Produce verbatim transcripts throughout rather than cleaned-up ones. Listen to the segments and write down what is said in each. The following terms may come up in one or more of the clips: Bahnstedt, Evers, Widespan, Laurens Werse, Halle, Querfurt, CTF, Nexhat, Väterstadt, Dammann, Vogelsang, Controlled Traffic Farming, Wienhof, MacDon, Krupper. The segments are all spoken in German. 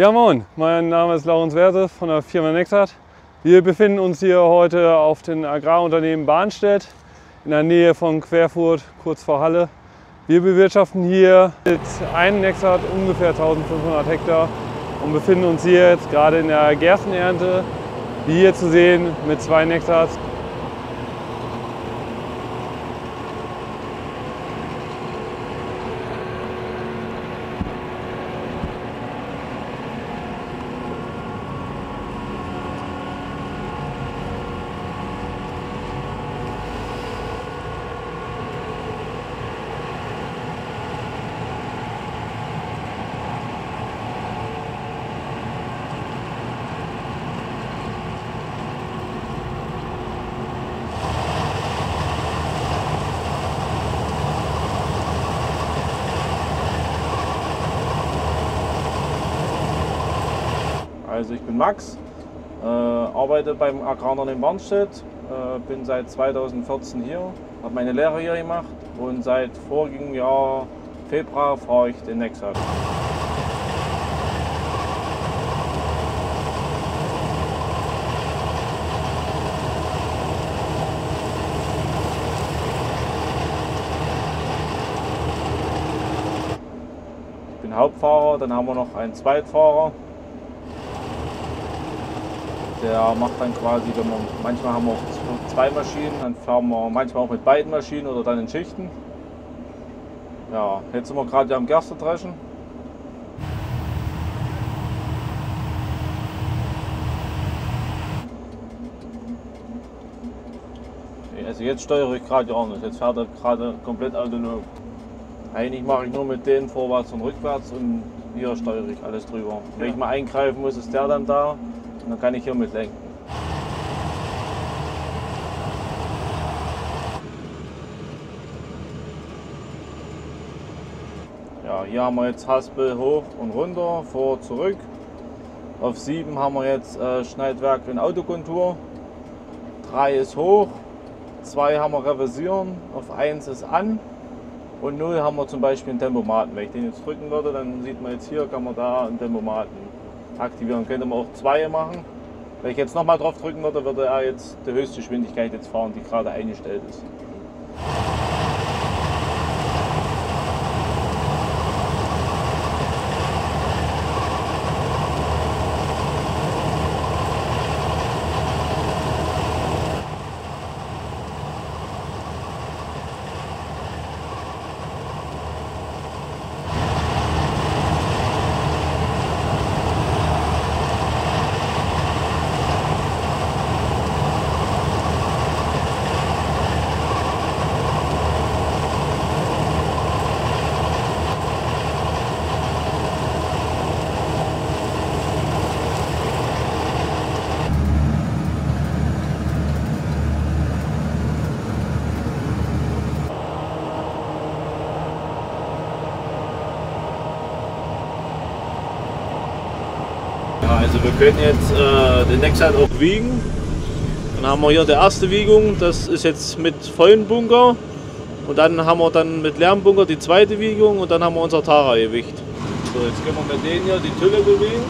Ja moin, mein Name ist Laurens Werse von der Firma Väterstadt. Wir befinden uns hier heute auf dem Agrarunternehmen Bahnstedt in der Nähe von Querfurt, kurz vor Halle. Wir bewirtschaften hier mit einem Väterstadt ungefähr eintausendfünfhundert Hektar und befinden uns hier jetzt gerade in der Gerstenernte, wie hier zu sehen, mit zwei Väterstädts. Also ich bin Max, äh, arbeite beim Agrarunternehmen Bahnstedt, äh, bin seit zweitausendvierzehn hier, habe meine Lehre hier gemacht und seit vorigem Jahr Februar fahre ich den Väterstadt. Ich bin Hauptfahrer, dann haben wir noch einen Zweitfahrer. Der macht dann quasi, wenn man, manchmal haben wir auch zwei Maschinen, dann fahren wir manchmal auch mit beiden Maschinen oder dann in Schichten. Ja, jetzt sind wir gerade am Gerste dreschen. Also jetzt steuere ich gerade gar nicht, jetzt fährt er gerade komplett autonom. Eigentlich mache ich nur mit denen vorwärts und rückwärts und hier steuere ich alles drüber. Wenn ich mal eingreifen muss, ist der dann da. Und dann kann ich hier mitlenken. Ja, hier haben wir jetzt Haspel hoch und runter, vor, zurück. Auf sieben haben wir jetzt äh, Schneidwerk in Autokontur. drei ist hoch, zwei haben wir Reversieren, auf eins ist an. Und null haben wir zum Beispiel einen Tempomaten. Wenn ich den jetzt drücken würde, dann sieht man jetzt hier, kann man da einen Tempomaten aktivieren. Könnte man auch zwei machen. Wenn ich jetzt nochmal drauf drücken würde, würde er jetzt die Höchstgeschwindigkeit jetzt fahren, die gerade eingestellt ist. Also wir können jetzt äh, den Väterstadt auch wiegen. Dann haben wir hier die erste Wiegung, das ist jetzt mit vollen Bunker. Und dann haben wir dann mit leerem Bunker die zweite Wiegung und dann haben wir unser Tara-Gewicht. So, jetzt können wir mit denen hier die Tülle bewegen.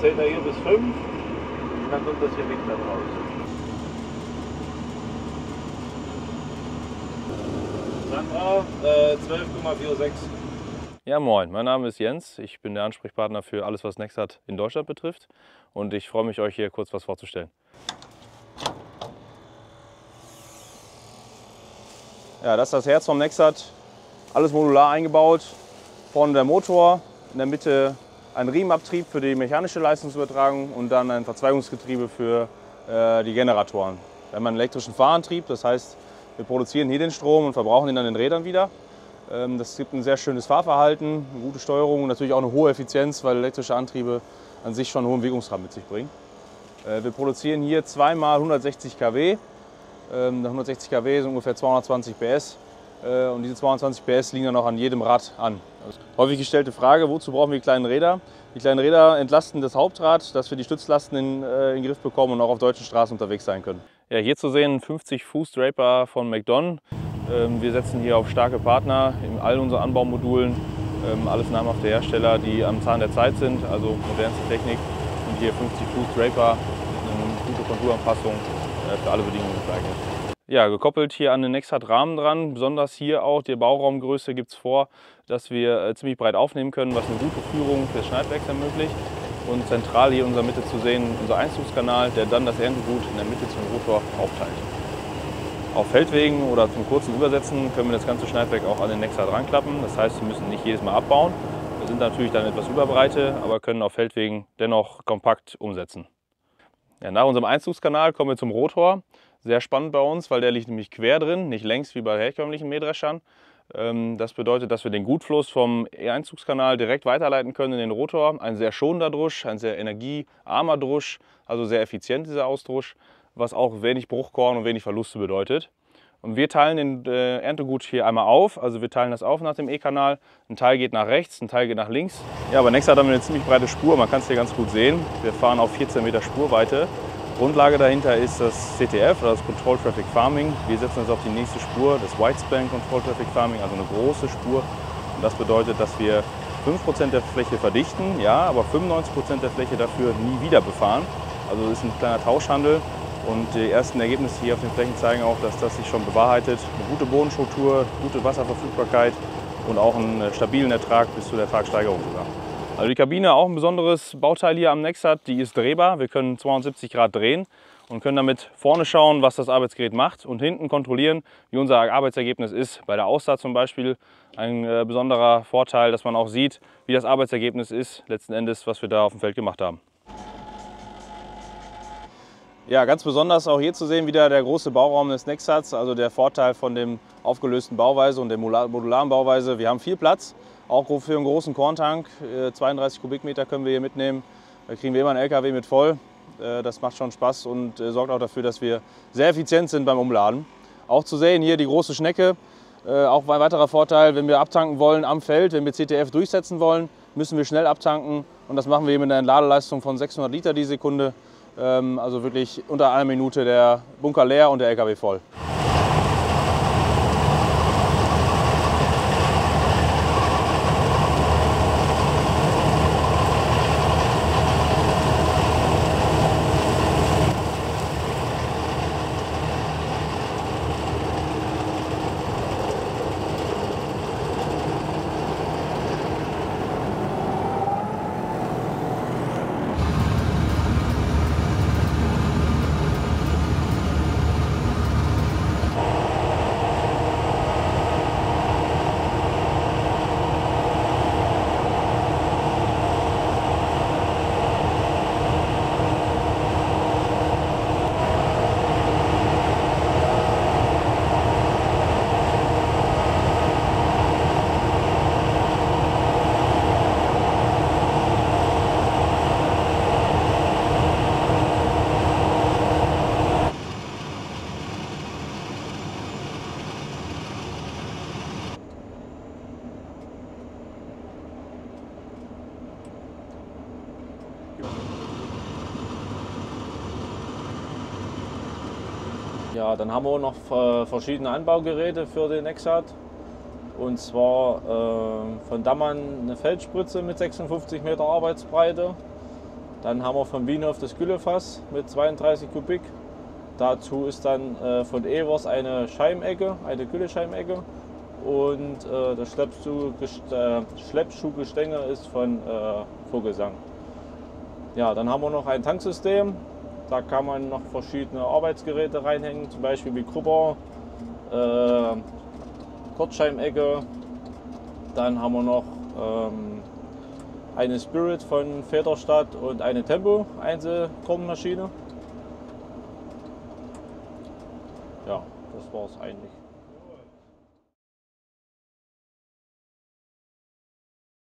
Zählt er hier bis fünf und dann kommt das hier weg da raus. Sandra, zwölf Komma sechsundvierzig. Ja moin, mein Name ist Jens, ich bin der Ansprechpartner für alles, was Väterstadt in Deutschland betrifft und ich freue mich, euch hier kurz was vorzustellen. Ja, das ist das Herz vom Väterstadt, alles modular eingebaut, vorne der Motor, in der Mitte ein Riemenabtrieb für die mechanische Leistungsübertragung und dann ein Verzweigungsgetriebe für äh, die Generatoren. Wir haben einen elektrischen Fahrantrieb, das heißt, wir produzieren hier den Strom und verbrauchen ihn an den Rädern wieder. Ähm, das gibt ein sehr schönes Fahrverhalten, eine gute Steuerung und natürlich auch eine hohe Effizienz, weil elektrische Antriebe an sich schon einen hohen Wirkungsgrad mit sich bringen. Äh, wir produzieren hier zweimal hundertsechzig Kilowatt. Ähm, hundertsechzig Kilowatt sind ungefähr zweihundertzwanzig P S. Und diese zweihundertzwanzig P S liegen dann auch an jedem Rad an. Häufig gestellte Frage, wozu brauchen wir die kleinen Räder? Die kleinen Räder entlasten das Hauptrad, dass wir die Stützlasten in, äh, in den Griff bekommen und auch auf deutschen Straßen unterwegs sein können. Ja, hier zu sehen fünfzig Fuß Draper von MacDon. Ähm, wir setzen hier auf starke Partner in all unseren Anbaumodulen. Ähm, alles namhafte Hersteller, die am Zahn der Zeit sind, also modernste Technik. Und hier fünfzig Fuß Draper, eine gute Konturanpassung äh, für alle Bedingungen geeignet. Ja, gekoppelt hier an den Nexhat-Rahmen dran, besonders hier auch die Bauraumgröße gibt es vor, dass wir äh, ziemlich breit aufnehmen können, was eine gute Führung des Schneidwerks ermöglicht. Und zentral hier in unserer Mitte zu sehen, unser Einzugskanal, der dann das Erntegut in der Mitte zum Rotor aufteilt. Auf Feldwegen oder zum kurzen Übersetzen können wir das ganze Schneidwerk auch an den Nexhat ranklappen. Das heißt, wir müssen nicht jedes Mal abbauen. Wir sind natürlich dann etwas Überbreite, aber können auf Feldwegen dennoch kompakt umsetzen. Ja, nach unserem Einzugskanal kommen wir zum Rotor. Sehr spannend bei uns, weil der liegt nämlich quer drin, nicht längs wie bei herkömmlichen Mähdreschern. Das bedeutet, dass wir den Gutfluss vom Einzugskanal direkt weiterleiten können in den Rotor. Ein sehr schonender Drusch, ein sehr energiearmer Drusch, also sehr effizient dieser Ausdrusch, was auch wenig Bruchkorn und wenig Verluste bedeutet. Und wir teilen den Erntegut hier einmal auf, also wir teilen das auf nach dem E-Kanal. Ein Teil geht nach rechts, ein Teil geht nach links. Ja, bei Nexhat haben wir eine ziemlich breite Spur, man kann es hier ganz gut sehen. Wir fahren auf vierzehn Meter Spurweite. Grundlage dahinter ist das C T F, oder das Control Traffic Farming. Wir setzen uns auf die nächste Spur, das Widespan Control Traffic Farming, also eine große Spur. Und das bedeutet, dass wir fünf Prozent der Fläche verdichten, ja, aber fünfundneunzig Prozent der Fläche dafür nie wieder befahren. Also das ist ein kleiner Tauschhandel. Und die ersten Ergebnisse hier auf den Flächen zeigen auch, dass das sich schon bewahrheitet. Eine gute Bodenstruktur, gute Wasserverfügbarkeit und auch einen stabilen Ertrag bis zu der Ertragssteigerung sogar. Also die Kabine, auch ein besonderes Bauteil hier am Nexhat, die ist drehbar. Wir können zweihundertsiebzig Grad drehen und können damit vorne schauen, was das Arbeitsgerät macht und hinten kontrollieren, wie unser Arbeitsergebnis ist. Bei der Aussaat zum Beispiel ein äh, besonderer Vorteil, dass man auch sieht, wie das Arbeitsergebnis ist, letzten Endes, was wir da auf dem Feld gemacht haben. Ja, ganz besonders auch hier zu sehen wieder der große Bauraum des Nexhats, also der Vorteil von dem aufgelösten Bauweise und der modularen Bauweise. Wir haben viel Platz. Auch für einen großen Korntank, zweiunddreißig Kubikmeter können wir hier mitnehmen. Da kriegen wir immer einen L K W mit voll. Das macht schon Spaß und sorgt auch dafür, dass wir sehr effizient sind beim Umladen. Auch zu sehen hier die große Schnecke. Auch ein weiterer Vorteil, wenn wir abtanken wollen am Feld, wenn wir C T F durchsetzen wollen, müssen wir schnell abtanken. Und das machen wir mit einer Ladeleistung von sechshundert Liter die Sekunde. Also wirklich unter einer Minute der Bunker leer und der L K W voll. Ja, dann haben wir noch äh, verschiedene Anbaugeräte für den Nexhat. Und zwar äh, von Dammann eine Feldspritze mit sechsundfünfzig Meter Arbeitsbreite. Dann haben wir von Wienhof das Güllefass mit zweiunddreißig Kubik. Dazu ist dann äh, von Evers eine Scheimecke, eine Güllescheimecke. Und äh, das äh, Schleppschuhgestänge ist von äh, Vogelsang. Ja, dann haben wir noch ein Tanksystem. Da kann man noch verschiedene Arbeitsgeräte reinhängen, zum Beispiel wie Krupper, äh, Kurzscheimecke. Dann haben wir noch ähm, eine Spirit von Väterstadt und eine Tempo Einzeltrompenmaschine. Ja, das war es eigentlich.